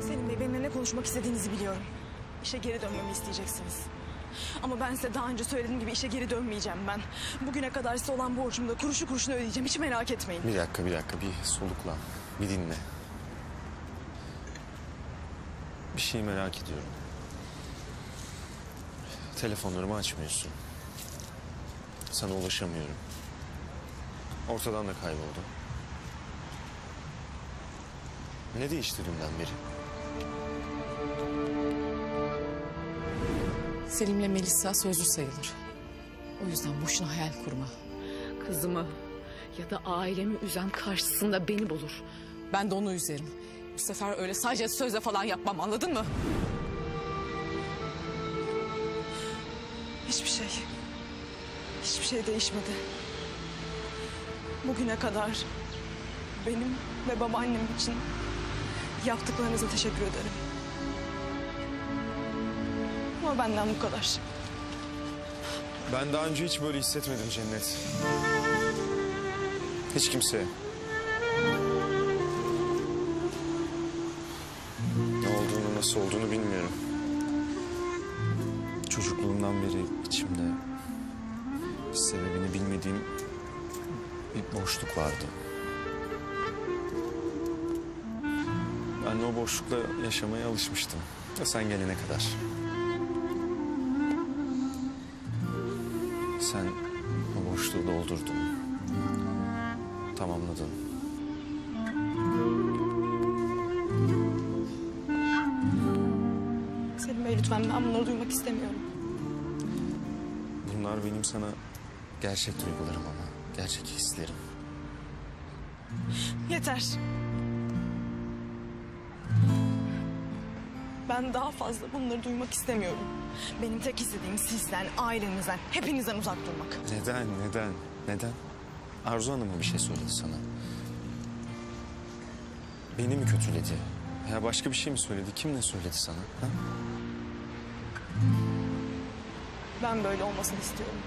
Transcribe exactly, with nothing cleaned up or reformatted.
Selim Bey, benimle ne konuşmak istediğinizi biliyorum. İşe geri dönmemi isteyeceksiniz. Ama ben size daha önce söylediğim gibi işe geri dönmeyeceğim ben. Bugüne kadar size olan borcumu da kuruşu kuruşuna ödeyeceğim. Hiç merak etmeyin. Bir dakika, bir dakika. Bir soluklan. Bir dinle. Bir şey merak ediyorum. Telefonlarımı açmıyorsun. Sana ulaşamıyorum. Ortadan da kayboldun. Ne değişti dünden beri? Selim'le Melisa sözlü sayılır. O yüzden boşuna hayal kurma. Kızımı ya da ailemi üzen karşısında beni bulur. Ben de onu üzerim. Bu sefer öyle sadece sözle falan yapmam, anladın mı? Hiçbir şey. Hiçbir şey değişmedi. Bugüne kadar benim ve babaannem için yaptıklarınıza teşekkür ederim. Ama benden bu kadar. Ben daha önce hiç böyle hissetmedim Cennet. Hiç kimseye. Ne olduğunu, nasıl olduğunu bilmiyorum. Çocukluğumdan beri içimde sebebini bilmediğim bir boşluk vardı. Ben de o boşlukla yaşamaya alışmıştım. Ya sen gelene kadar. Sen o boşluğu doldurdun, tamamladın. Selim Bey, lütfen ben bunları duymak istemiyorum. Bunlar benim sana gerçek duygularım ama, gerçek hislerim. Yeter. Ben daha fazla bunları duymak istemiyorum. Benim tek istediğim sizden, ailenizden, hepinizden uzak durmak. Neden, neden, neden? Arzu Hanım'a bir şey söyledi sana. Beni mi kötüledi? Ya başka bir şey mi söyledi? Kim ne söyledi sana? Ha? Ben böyle olmasını istiyorum.